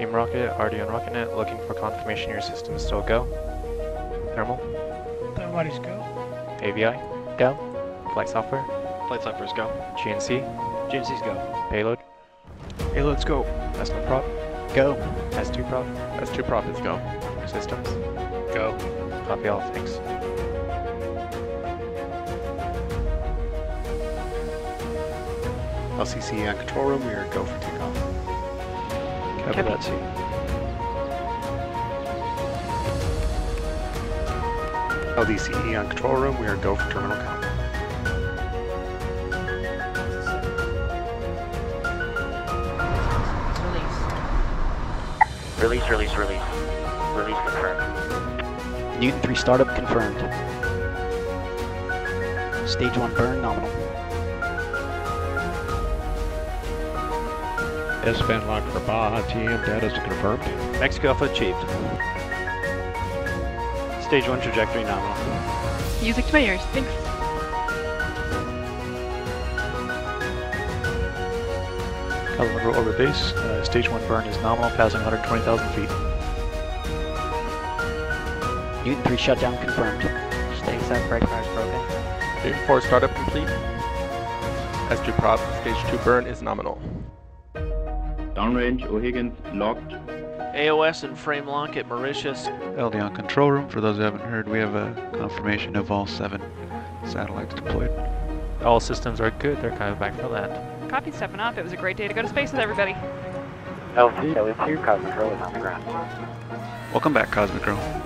Team Rocket, RDN Rocketnet, looking for confirmation your system is still go. Thermal. Thermal is go. AVI. Go. Flight software. Flight software is go. GNC. GNC is go. Payload. Payload's go. S1 prop. Go. S2 prop. S2 prop is go. Systems. Go. Copy all, thanks. LCC and control room, we are go for takeoff. Copy that, C. LDCE on control room, we are go for terminal comp. Release. Release, release, release. Release confirmed. Newton-3 startup confirmed. Stage 1 burn nominal. S-Bandlock for Baja T-M, data is confirmed. Mexico Alpha achieved. Stage 1 trajectory nominal. Music to my ears, thanks. California orbit base, stage 1 burn is nominal, passing 120,000 feet. Newton 3 shutdown confirmed. Stage 7 brake power is broken. Stage 4 startup complete. S2 prop, stage 2 burn is nominal. Downrange, O'Higgins, locked. AOS and frame lock at Mauritius. LD on control room, for those who haven't heard, we have a confirmation of all 7 satellites deployed. All systems are good, they're coming back to land. Copy, stepping up. It was a great day to go to space with everybody. LD, LD2, Cosmic Girl is on the ground. Welcome back, Cosmic Girl.